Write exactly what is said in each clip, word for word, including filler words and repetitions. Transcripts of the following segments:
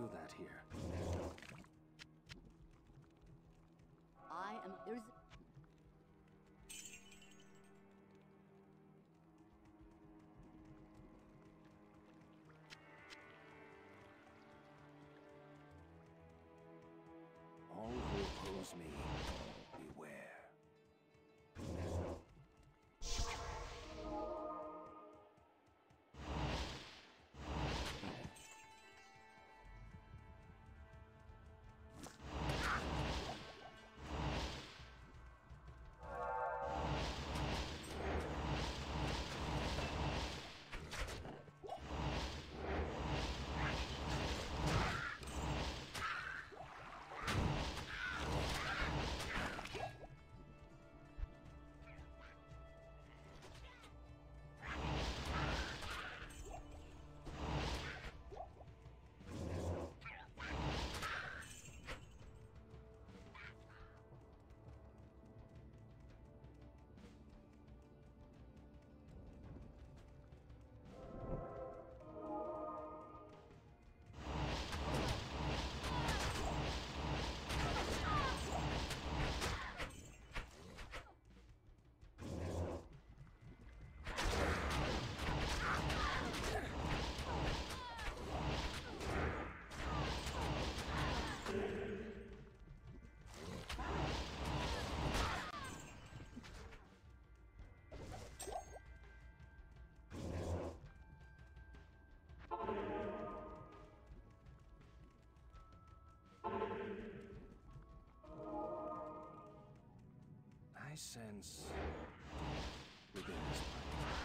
do that here. I am... There's... All who oppose me, beware. I sense within this place.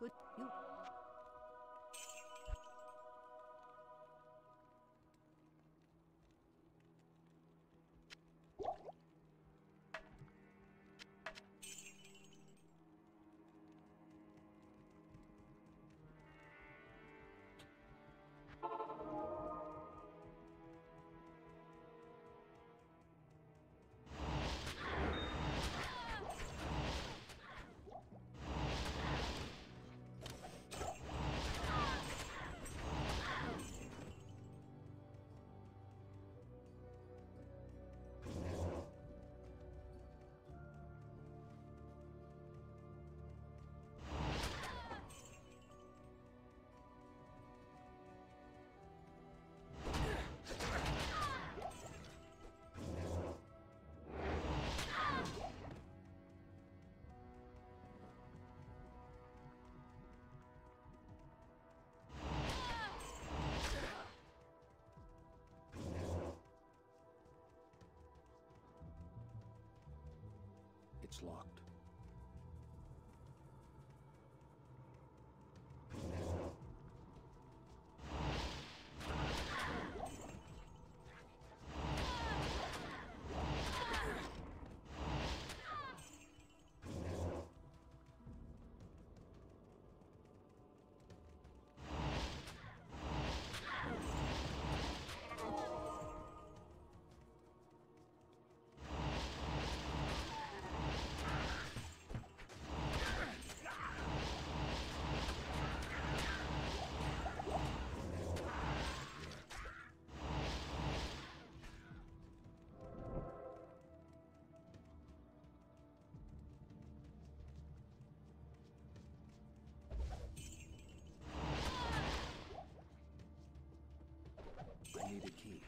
Good, you. It's locked. I need a key.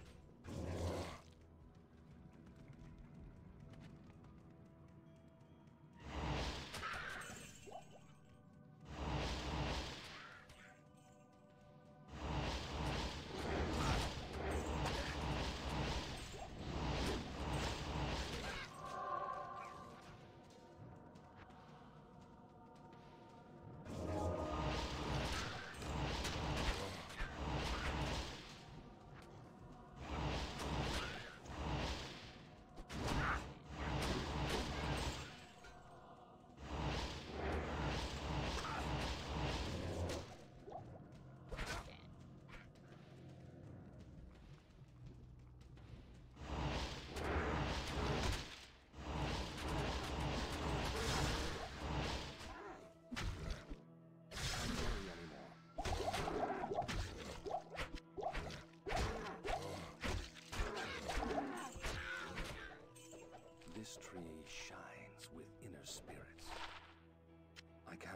This tree shines with inner spirits. I can't.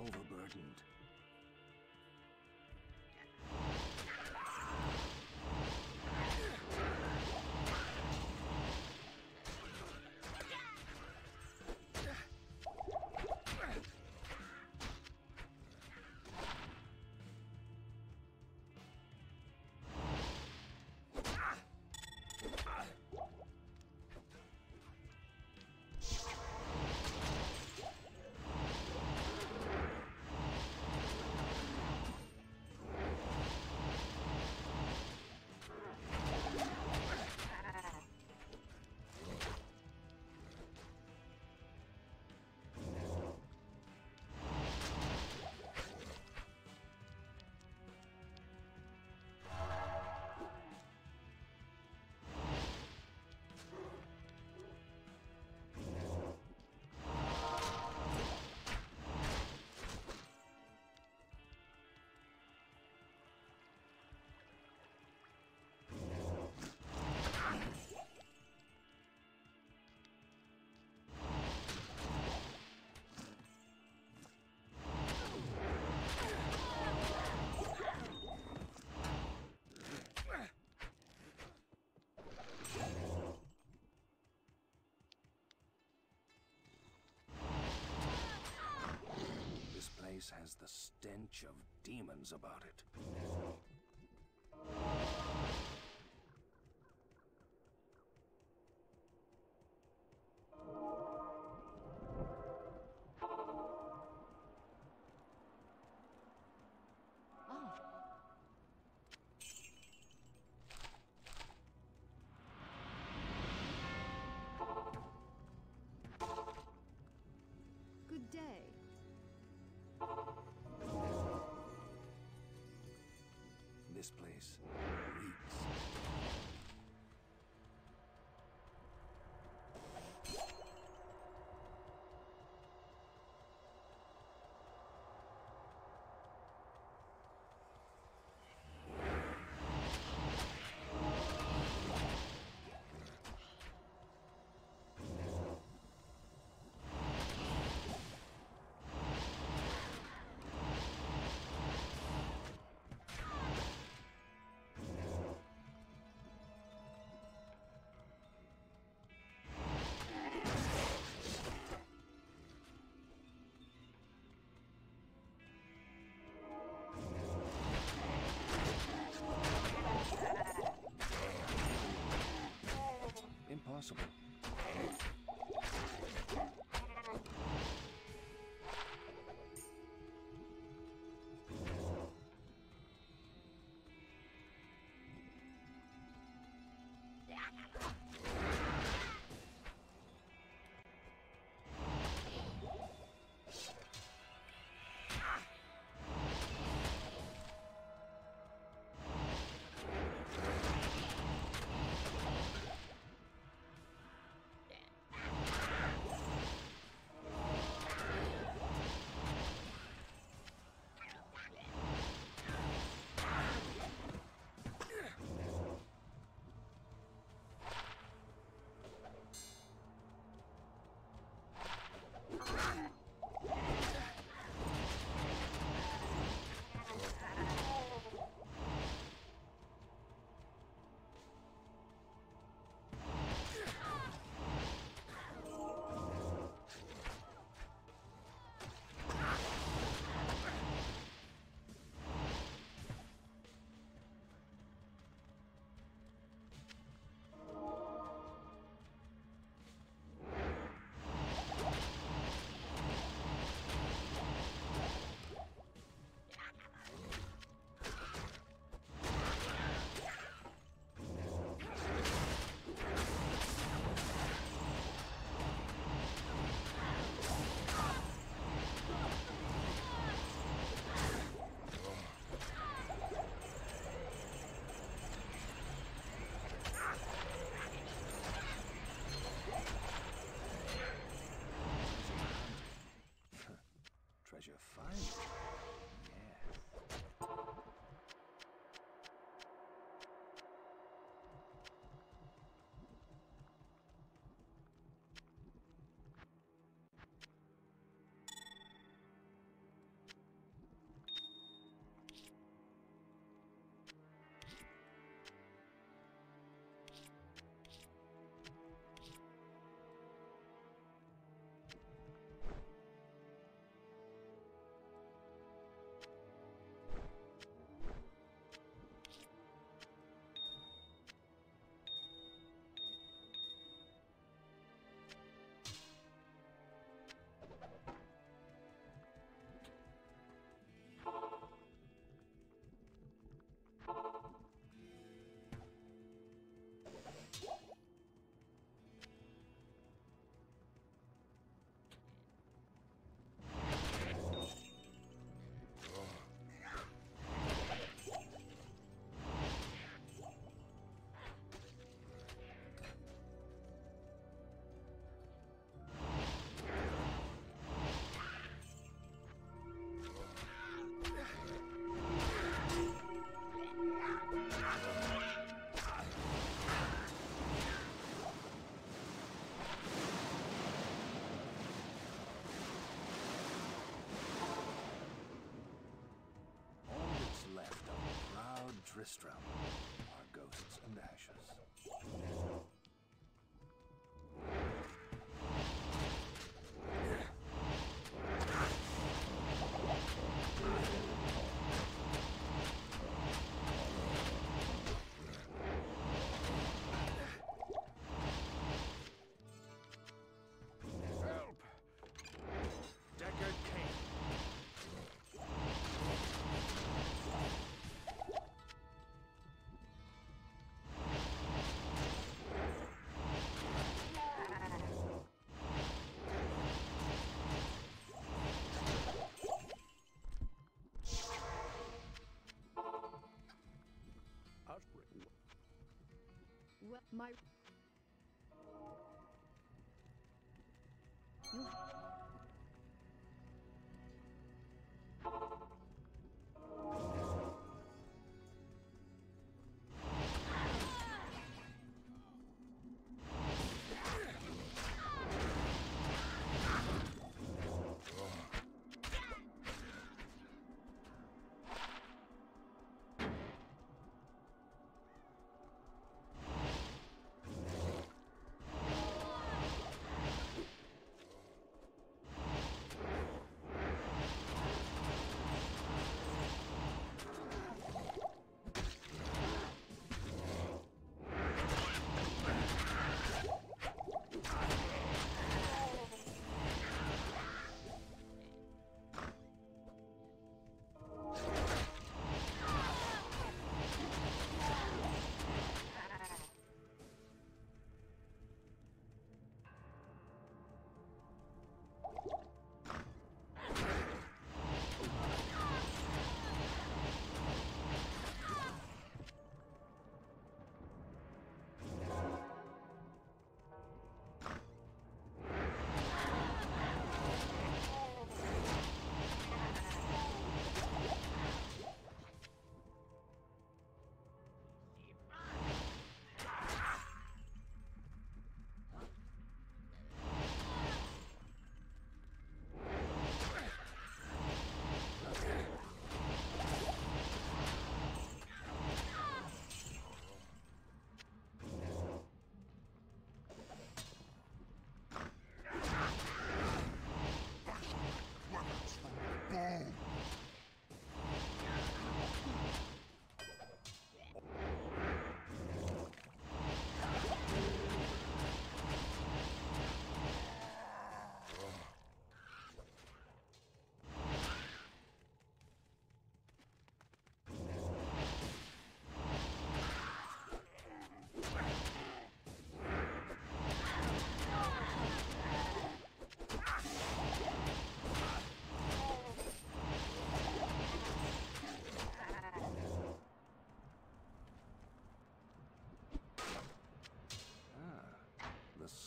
Overburdened. This place has the stench of demons about it. Oh. This place reeks. Impossible. Treasure find? Yeah. Tristram are ghosts and ashes. My...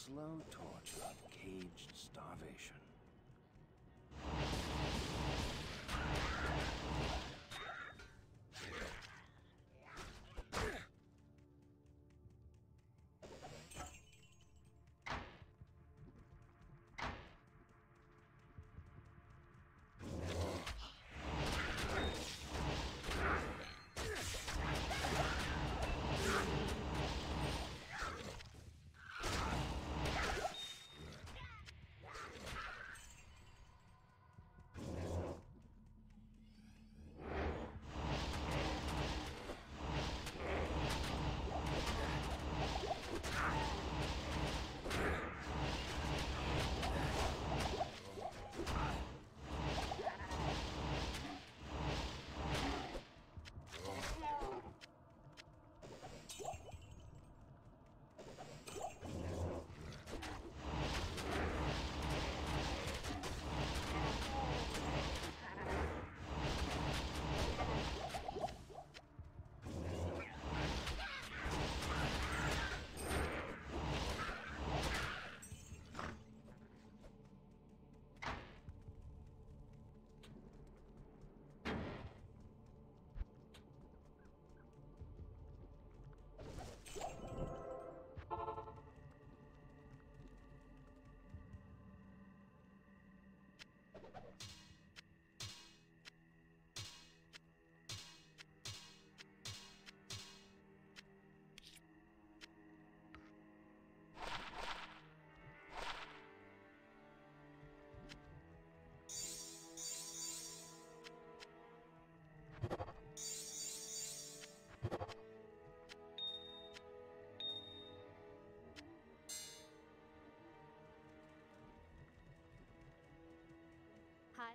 slow torture of caged starvation.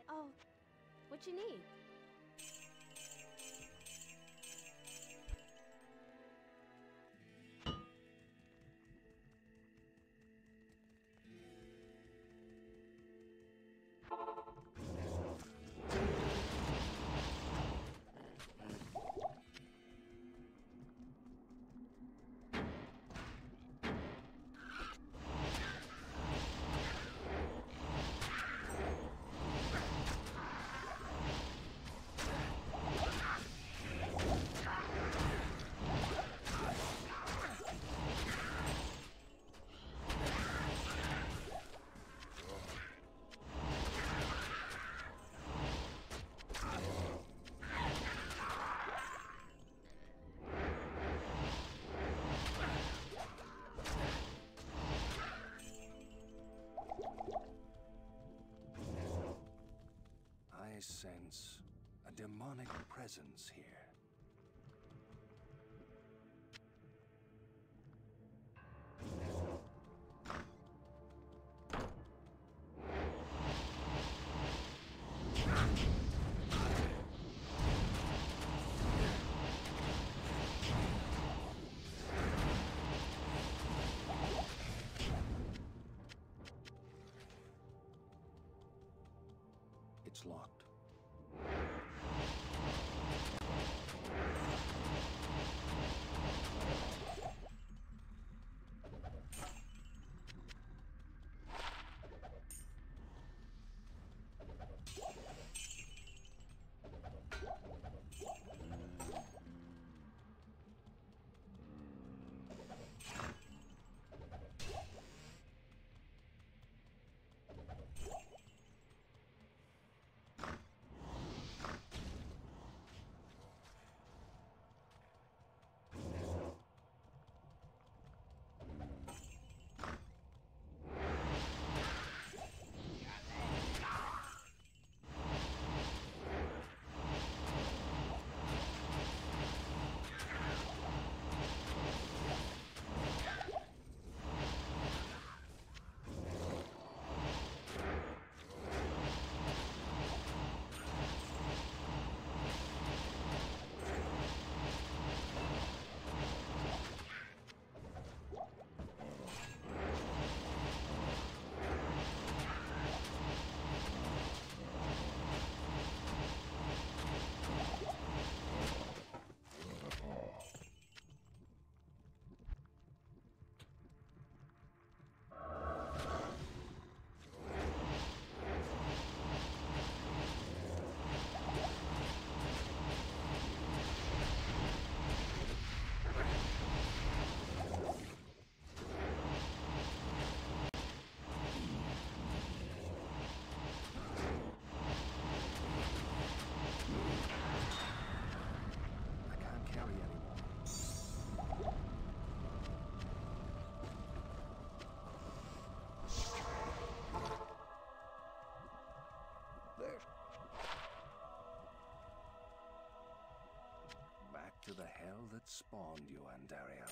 Oh, what you need? sense a demonic presence here. It's locked. Back to the hell that spawned you, Andario.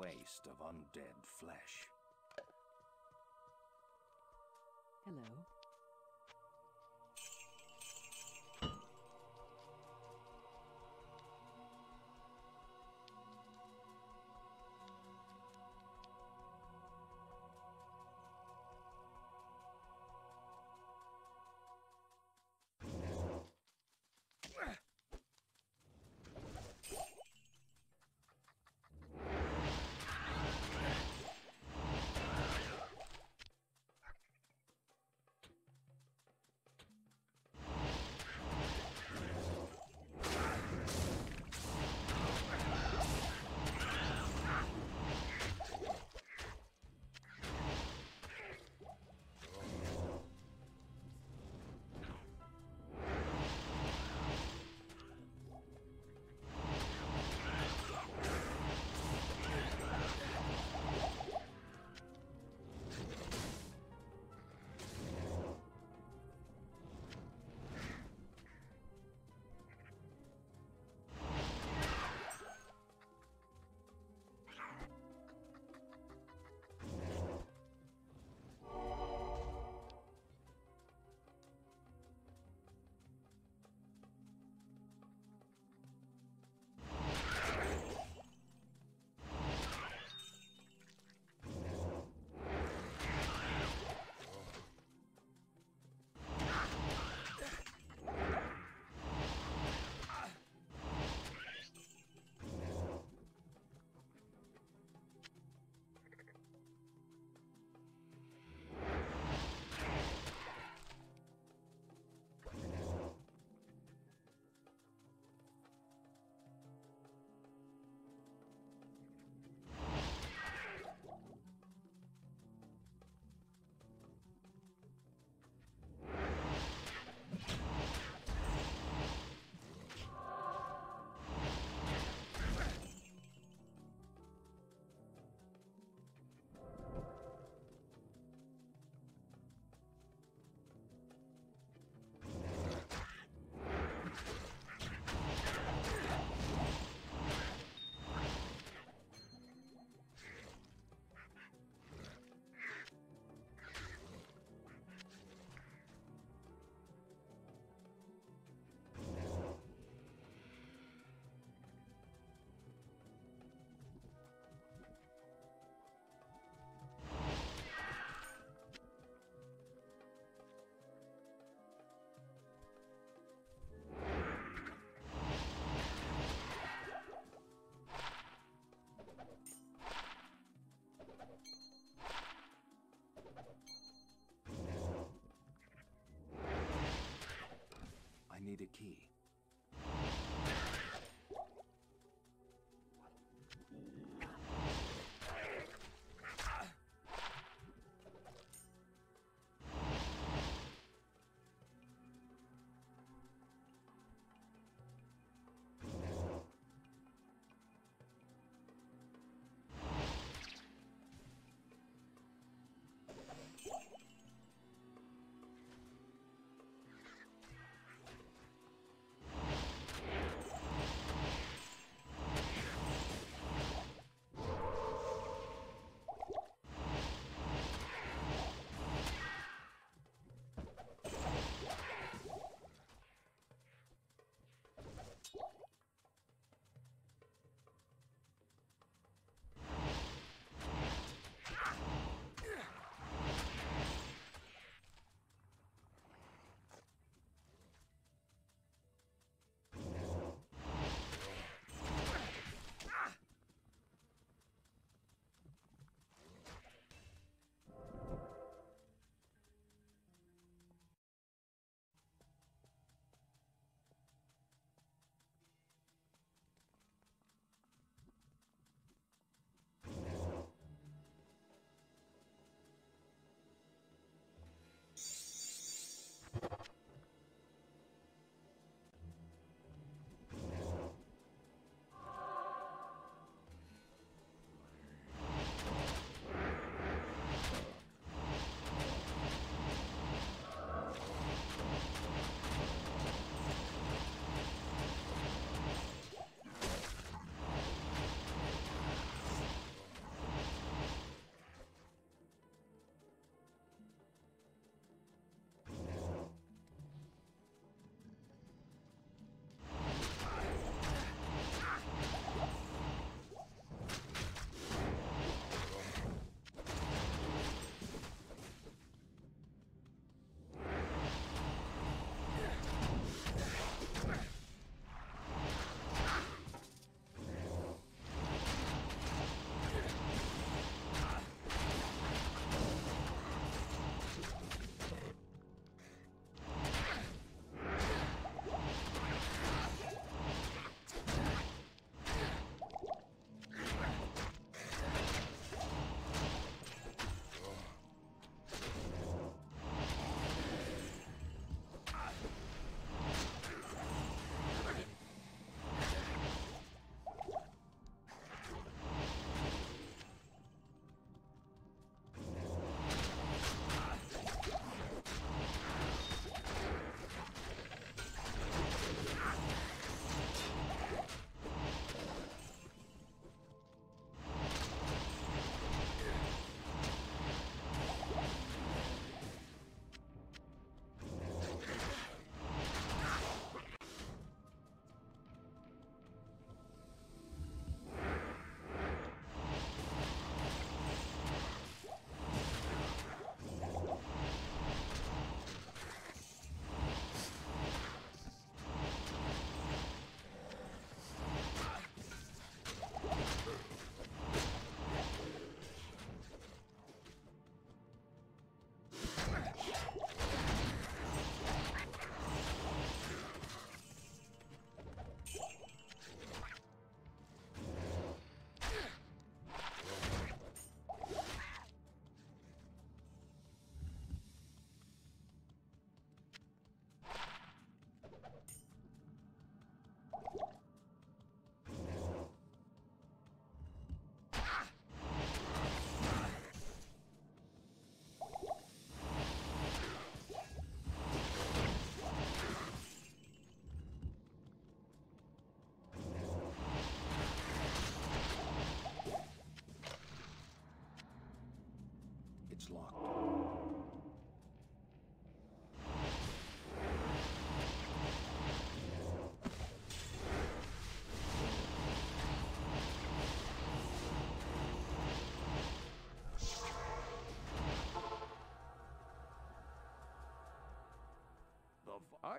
waste of undead flesh. Hello.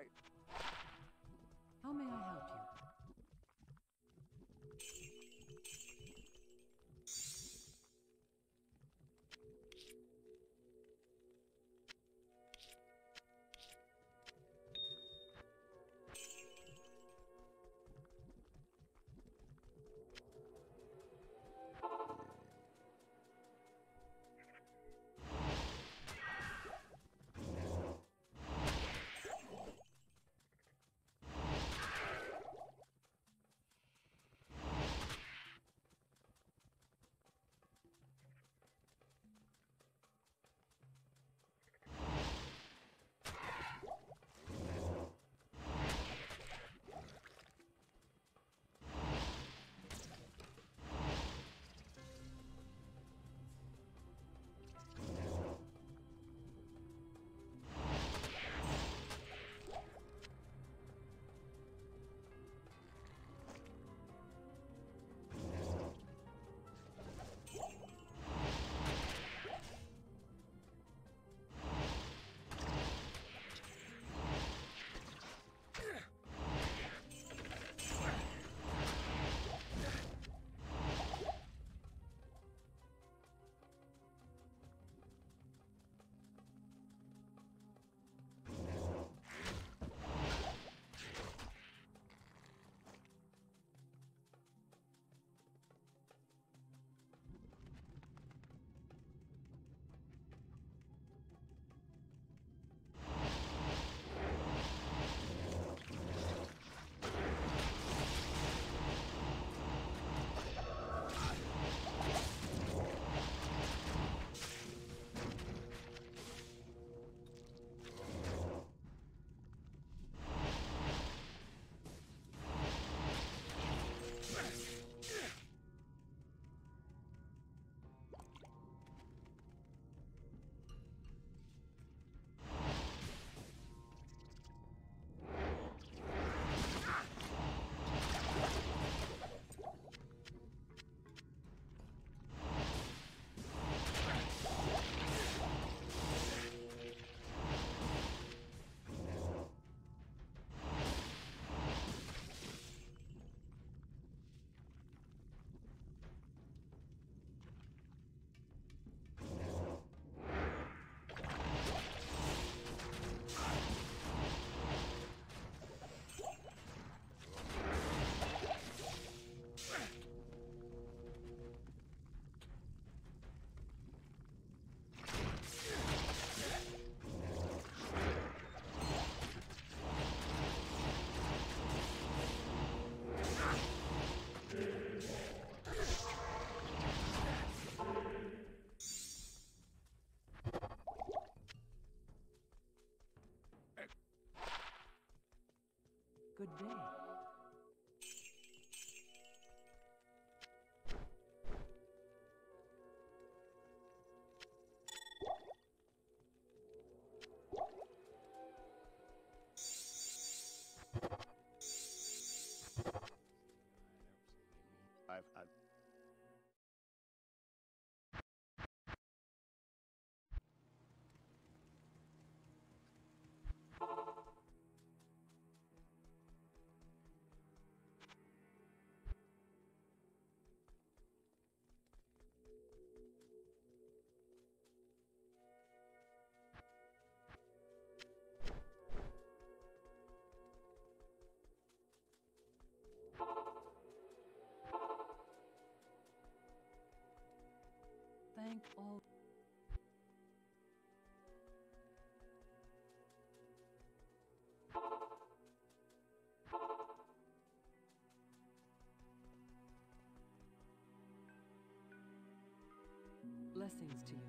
right. How may I help Good day. I've, I've... Thank all. Blessings to you.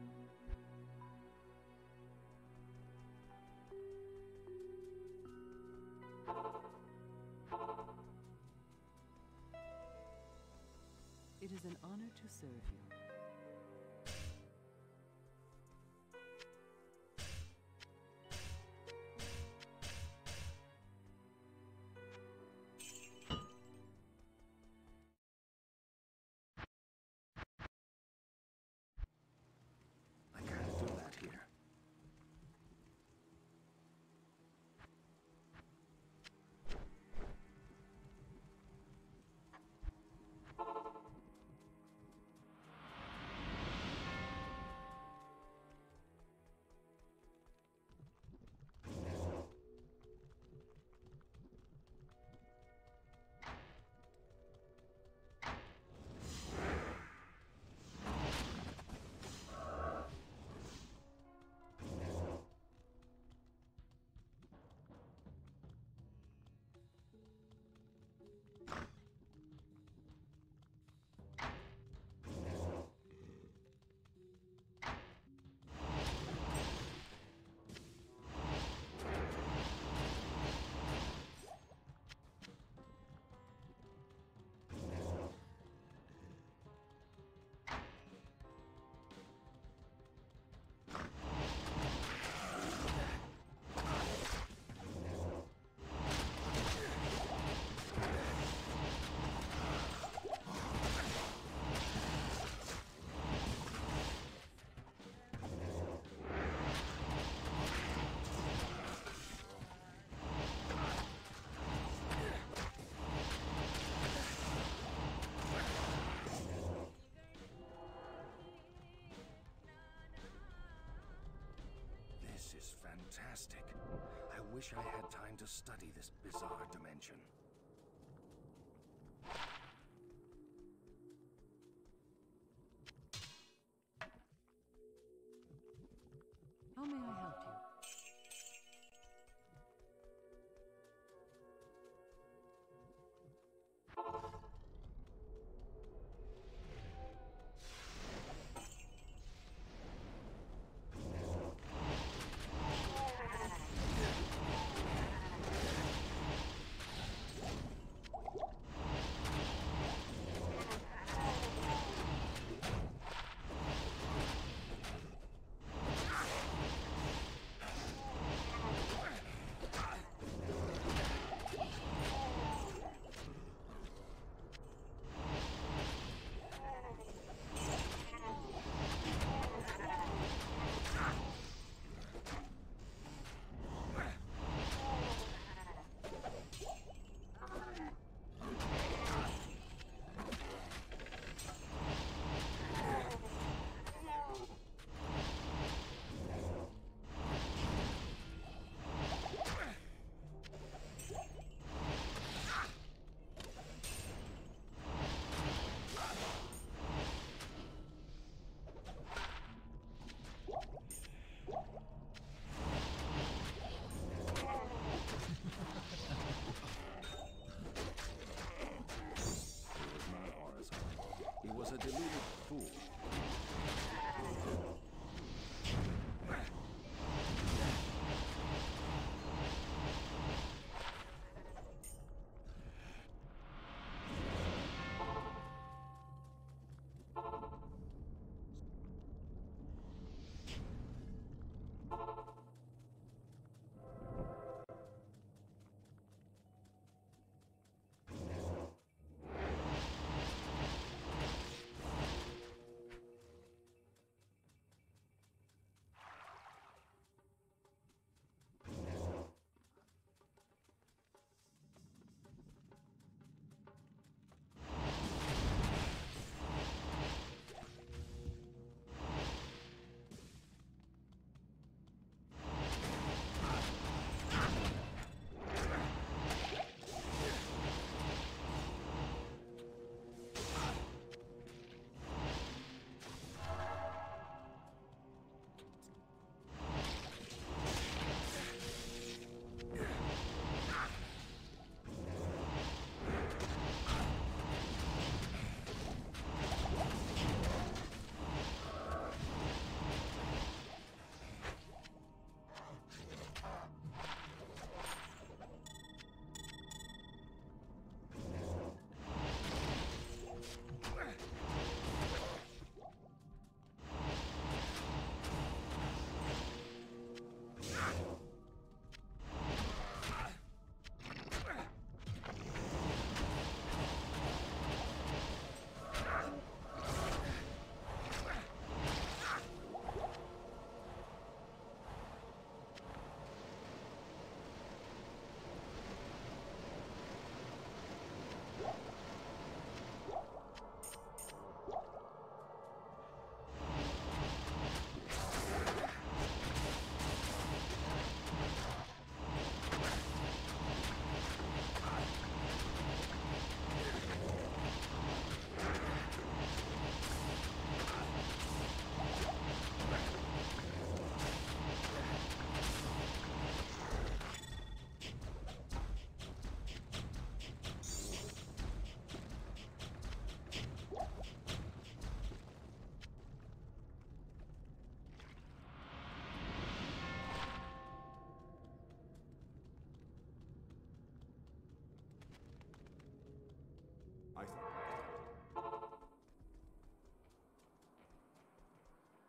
It is an honor to serve you. Here. fantastic. I wish I had time to study this bizarre dimension. How may I help you?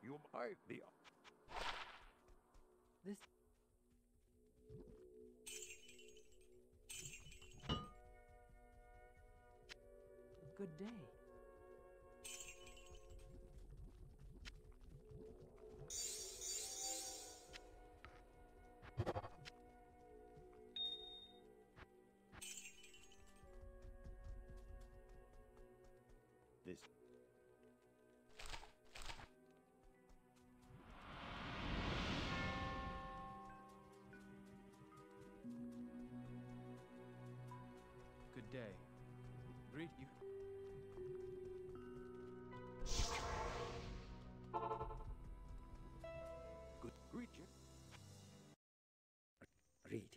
You might be up. This. Good day. This. day. Read you. Good creature. Greetings.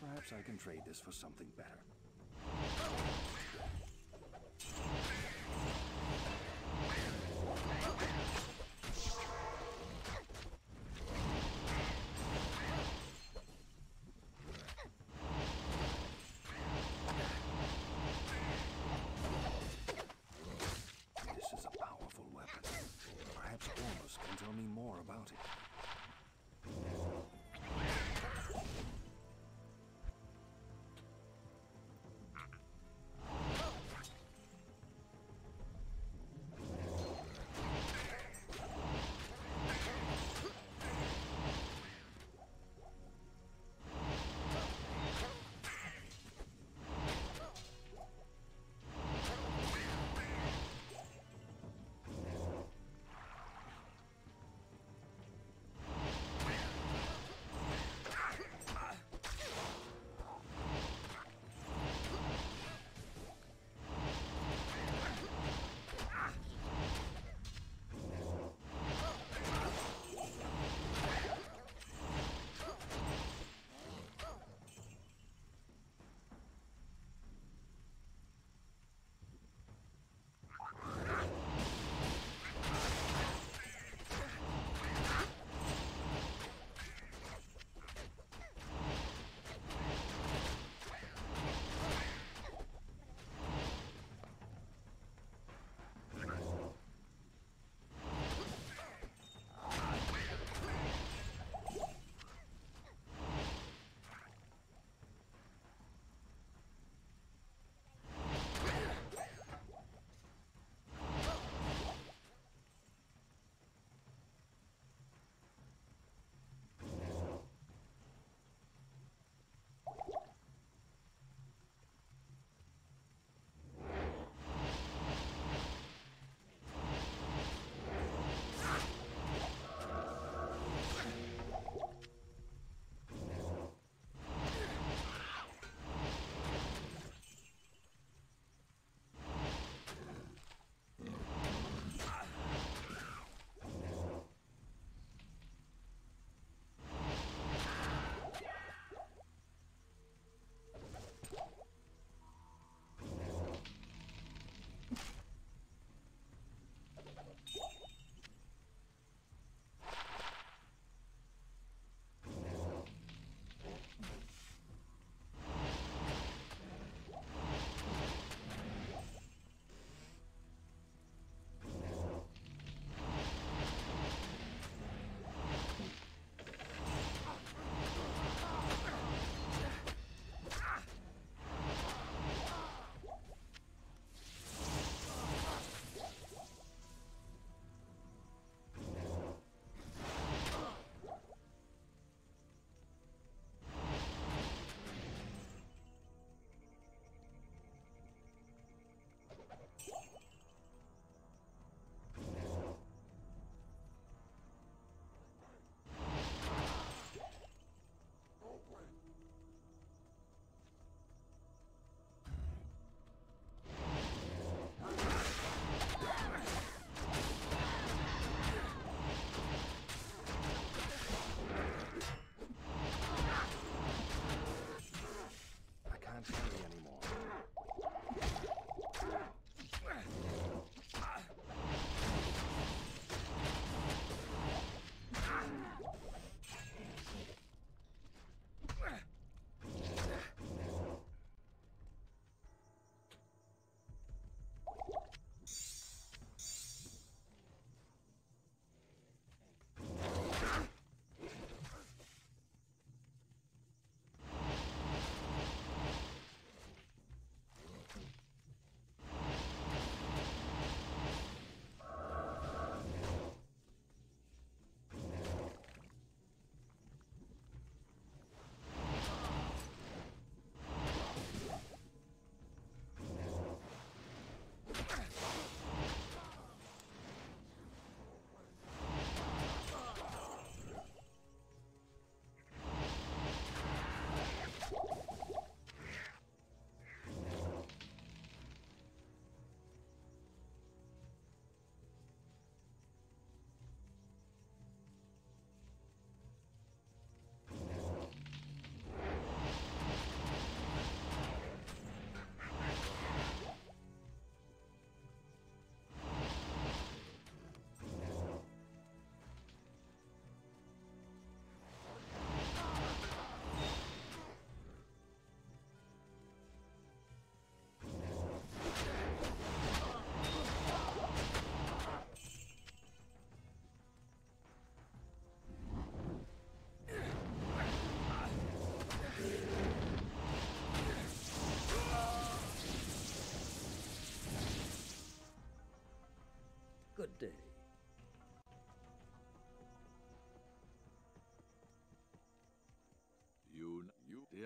Perhaps I can trade this for something better. This is a powerful weapon. Perhaps Ormus can tell me more about it.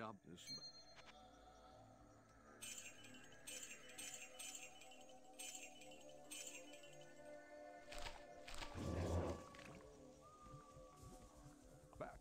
establishment. Back.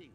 things.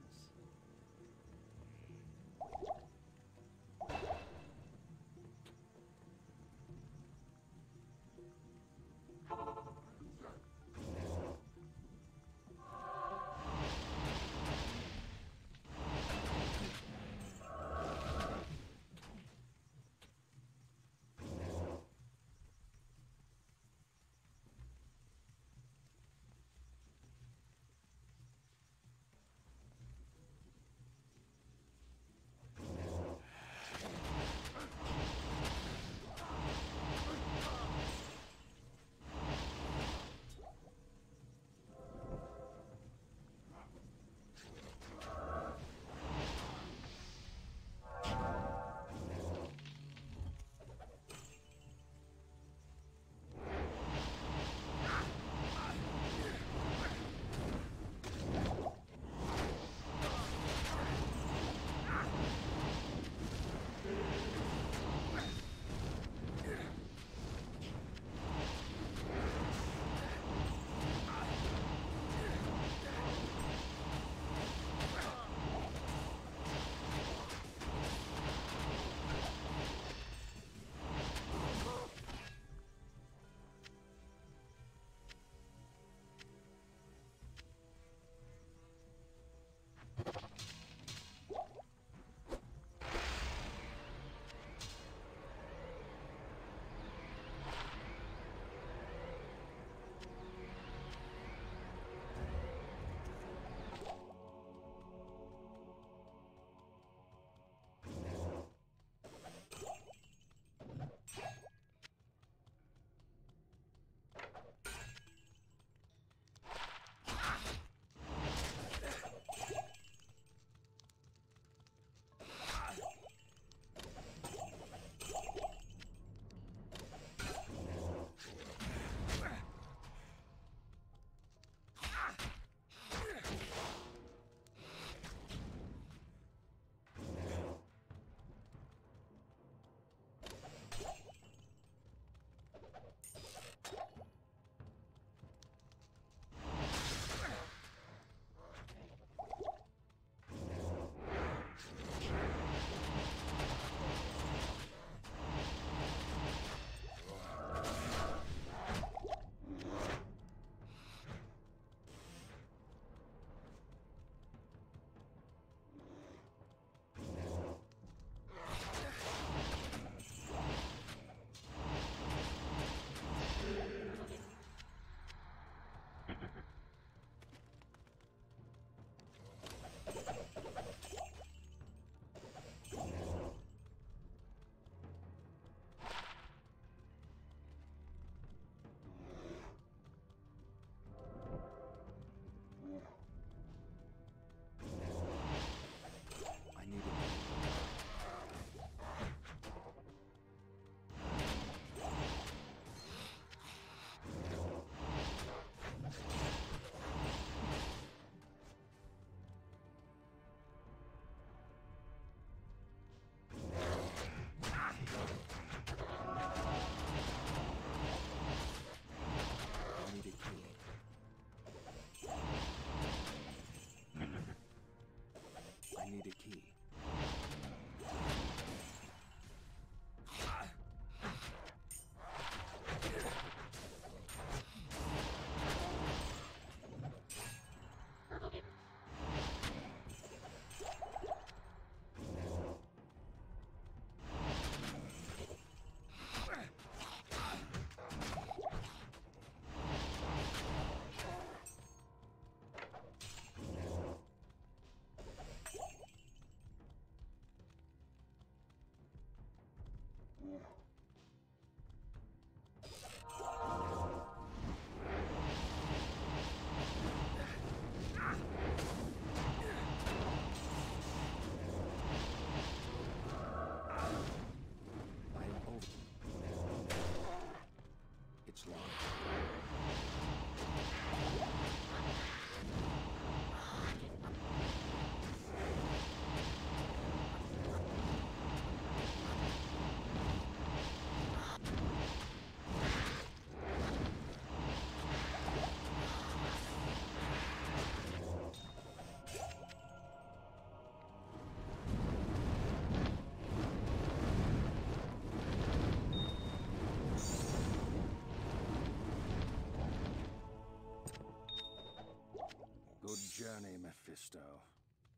journey, Mephisto.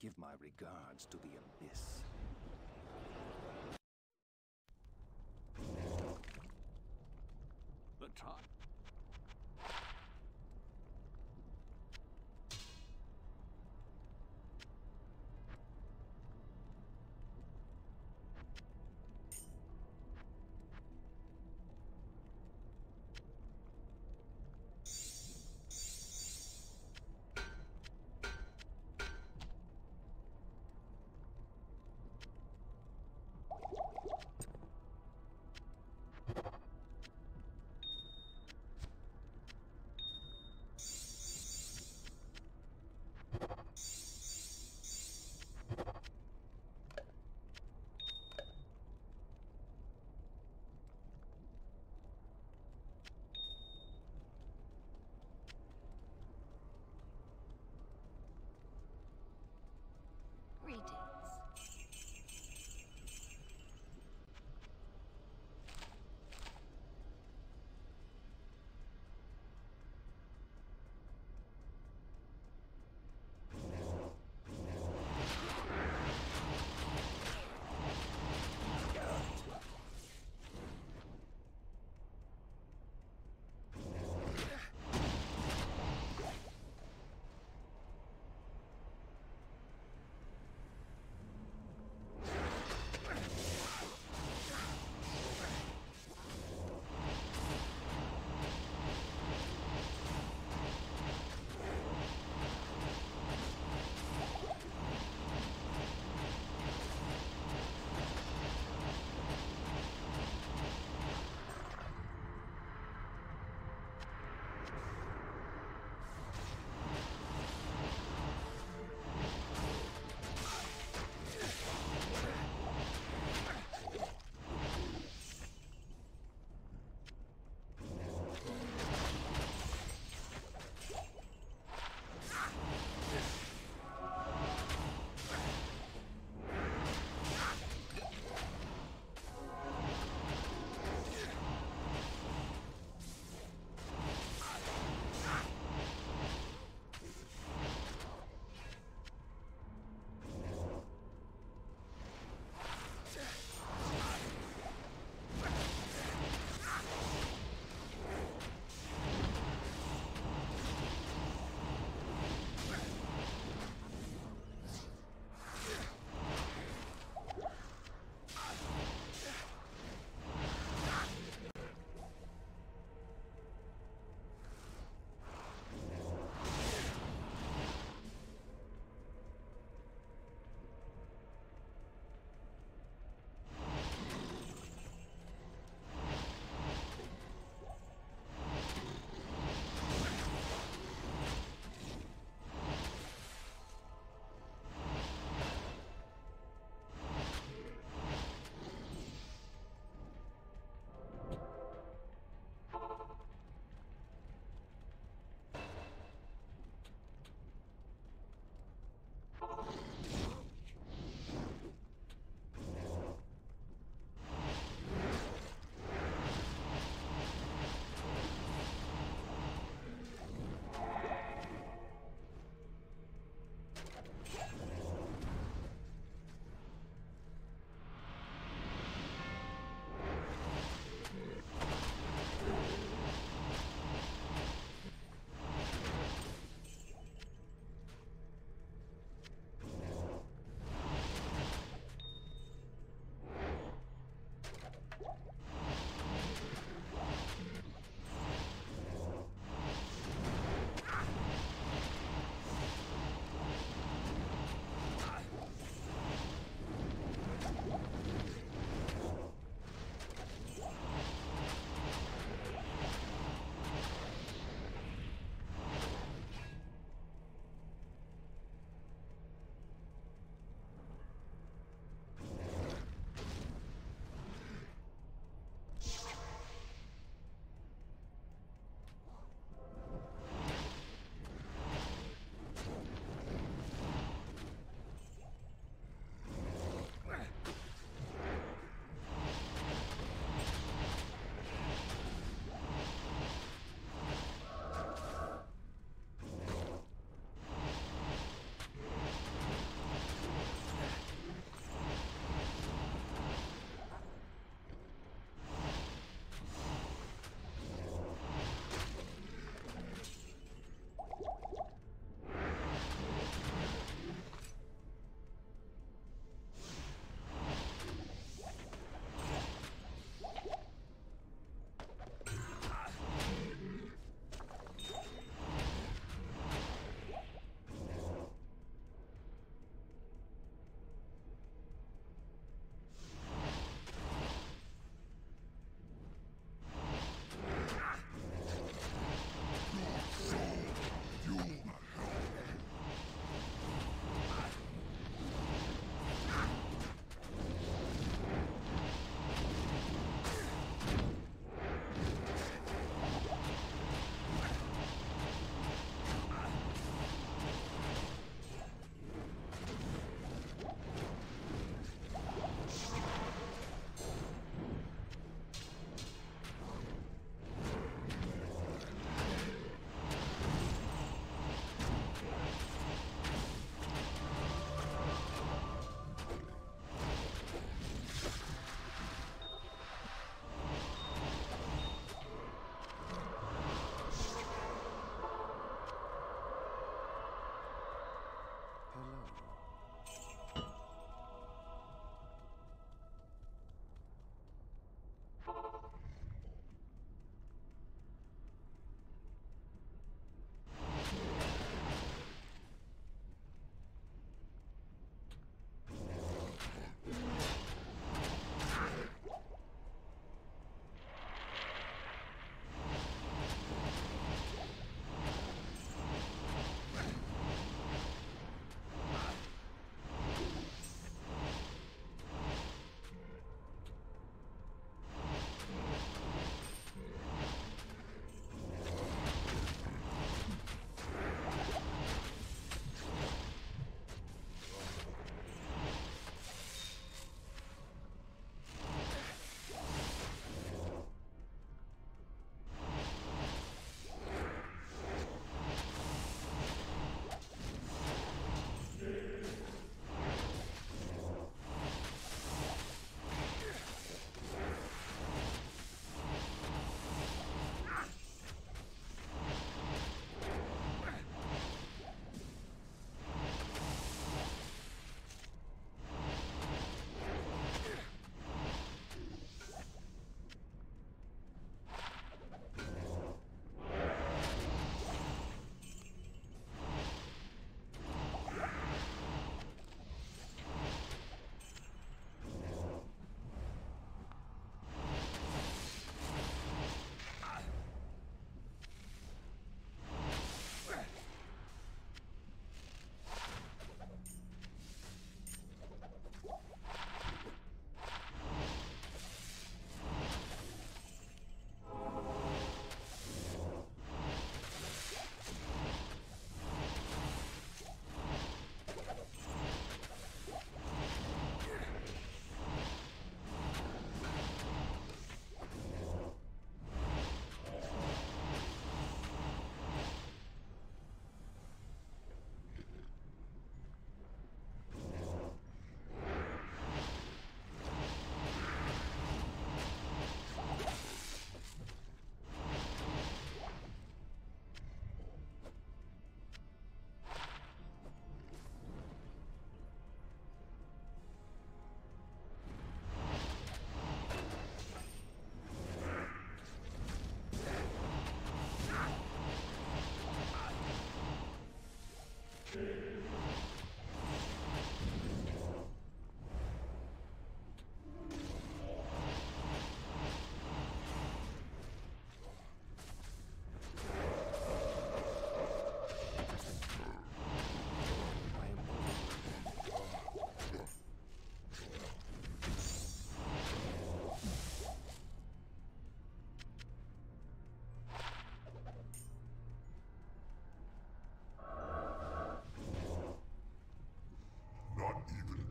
Give my regards to the Abyss. The top.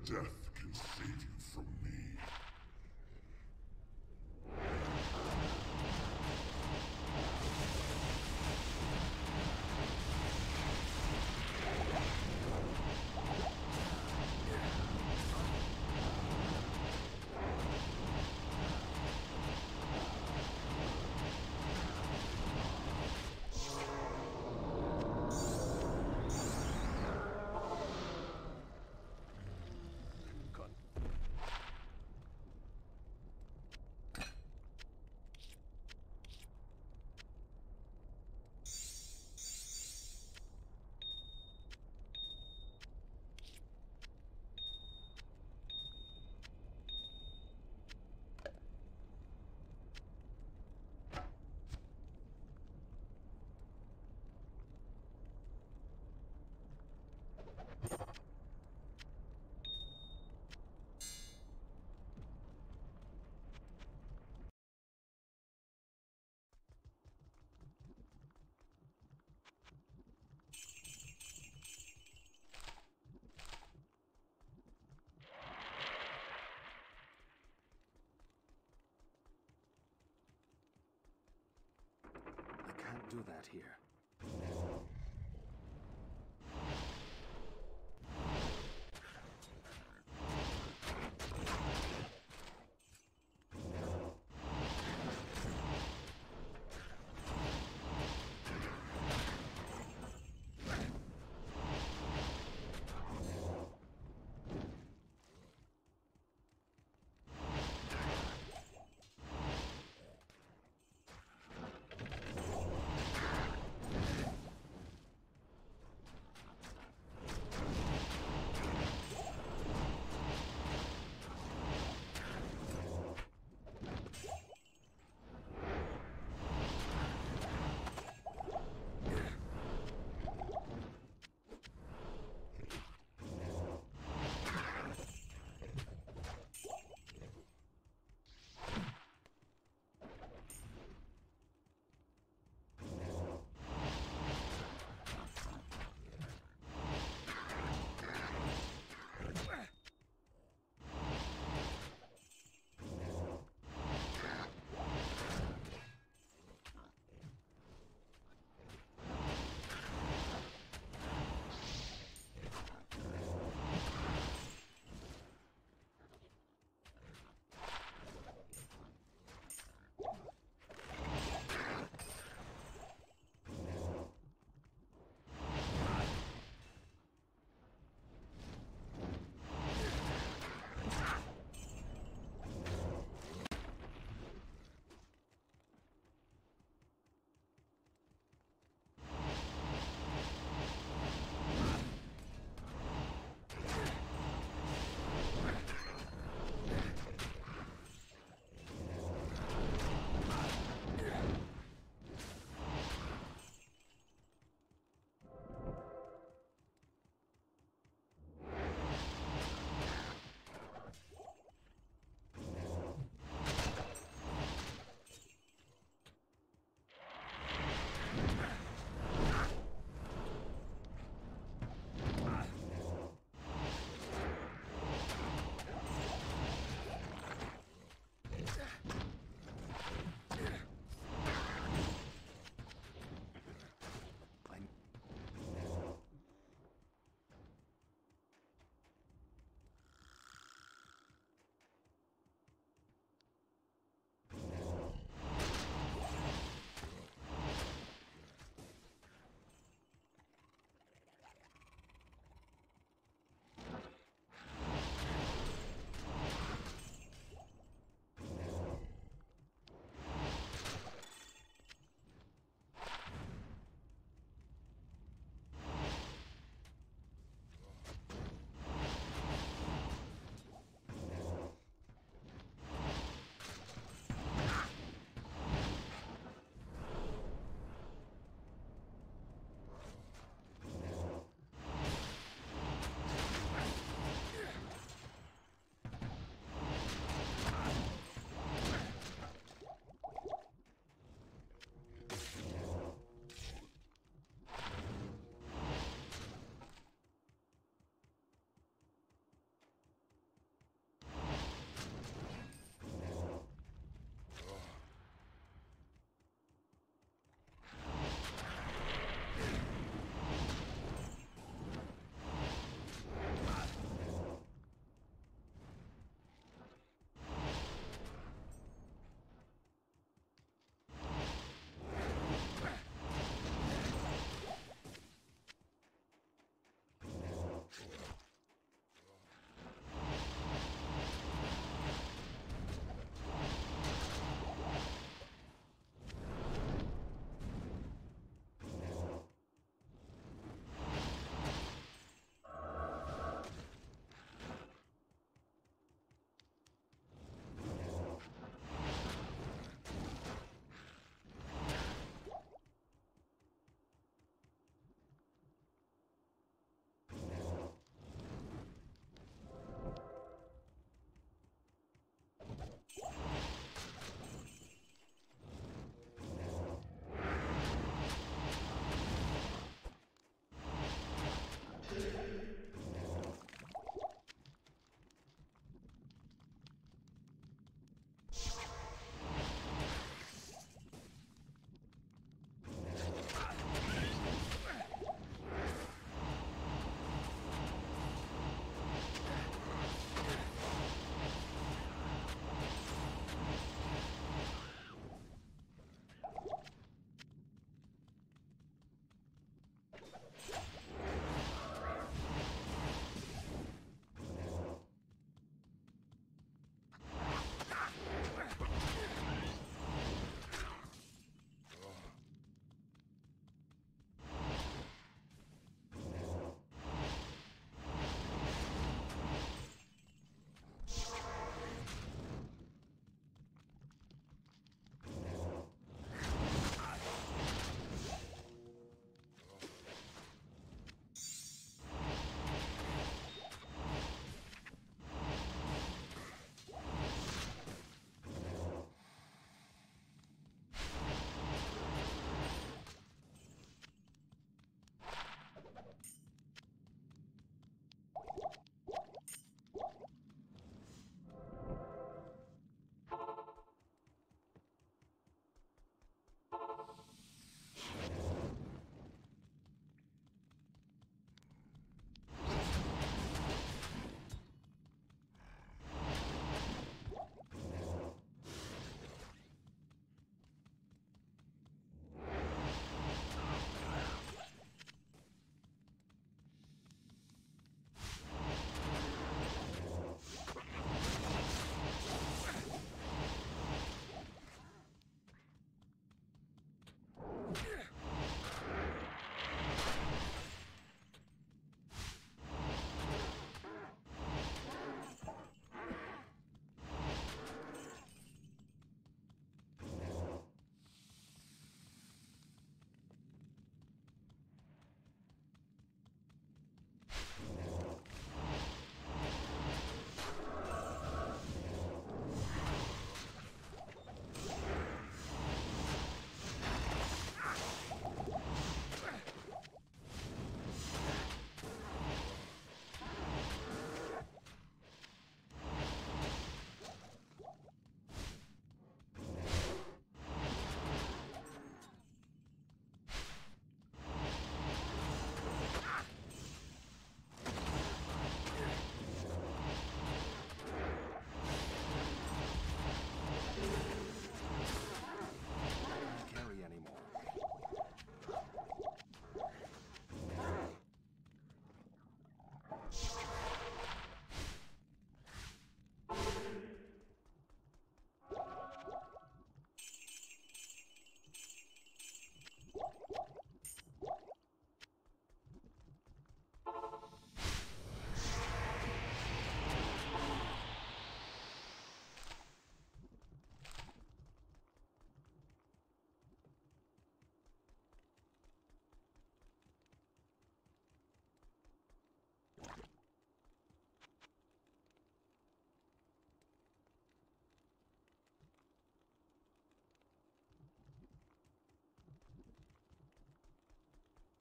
Death can save you from me. Do that here.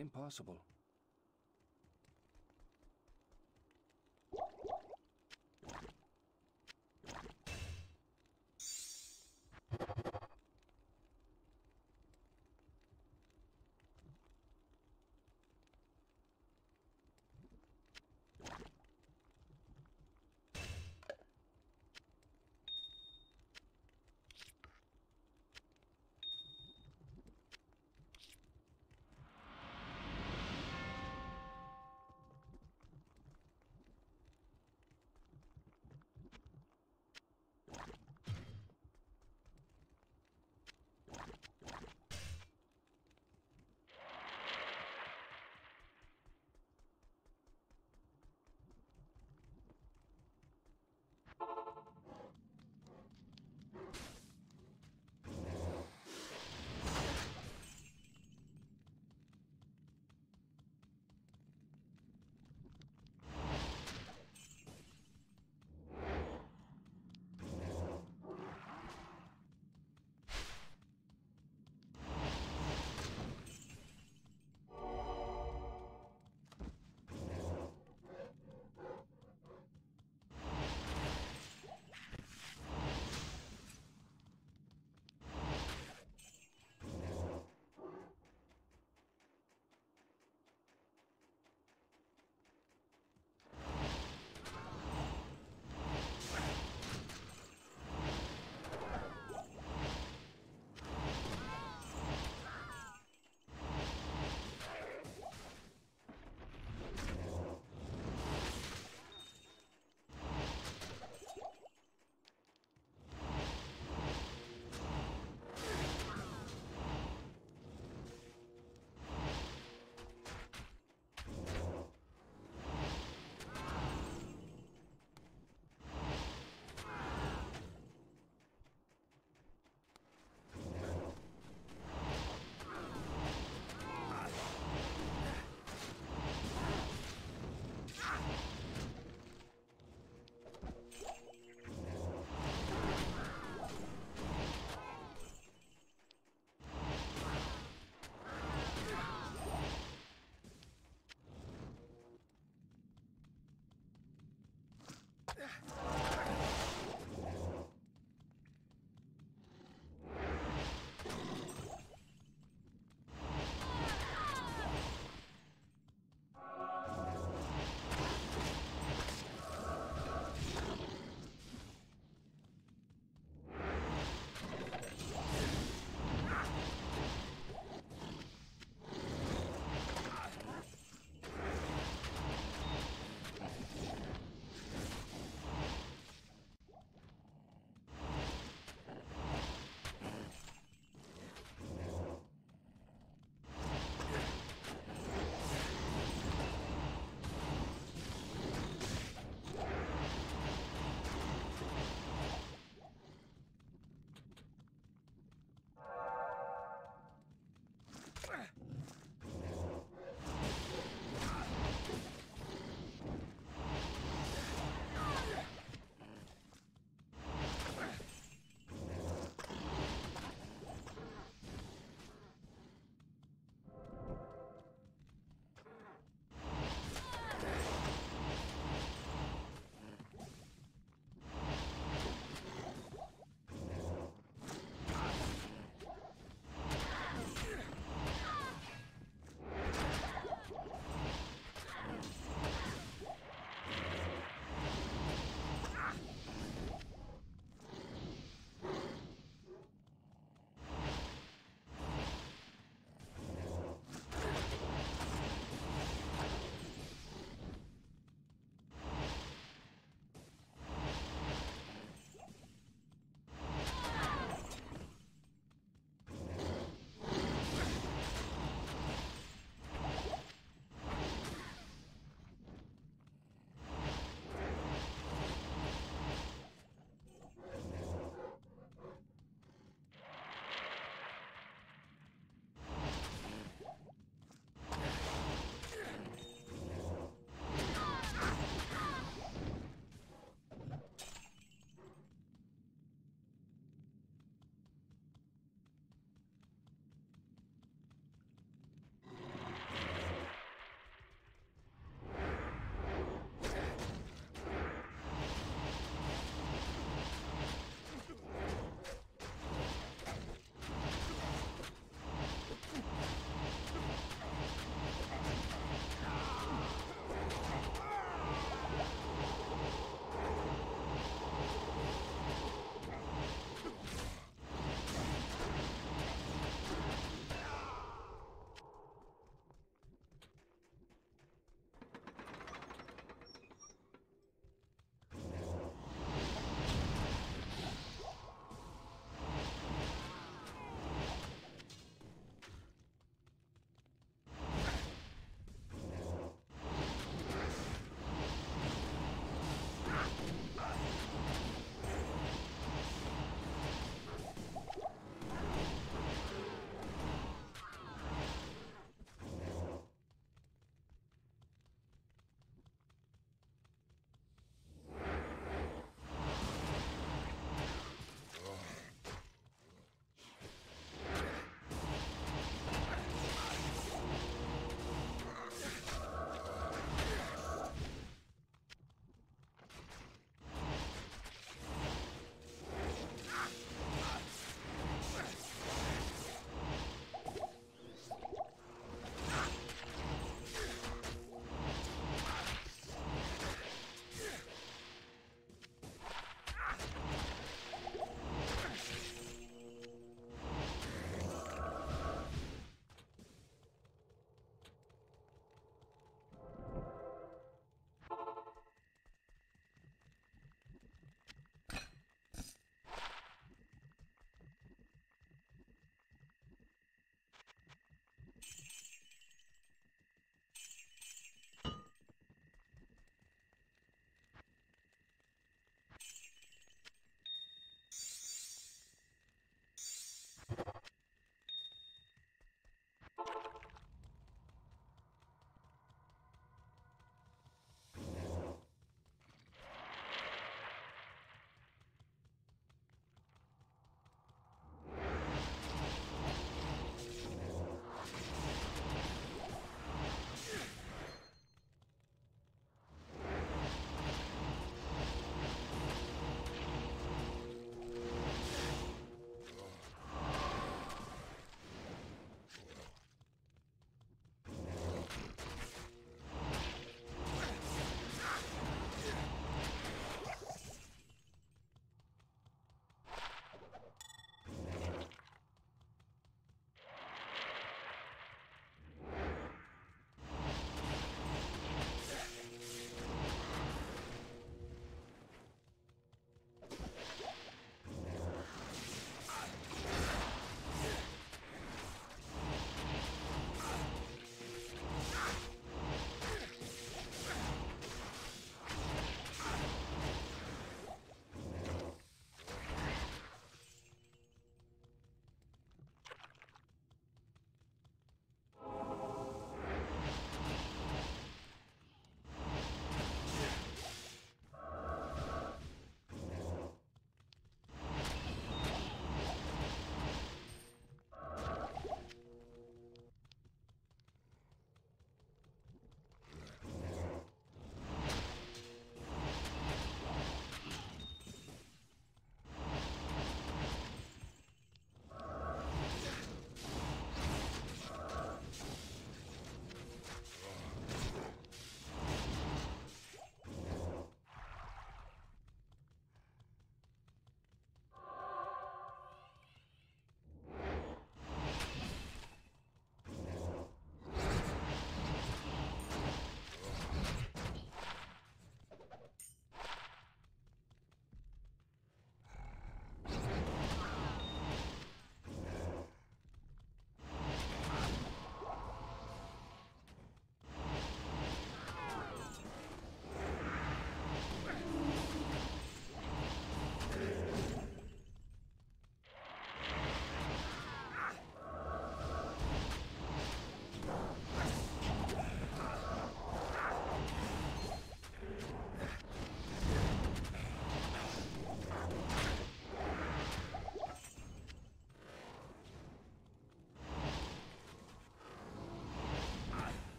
Impossible.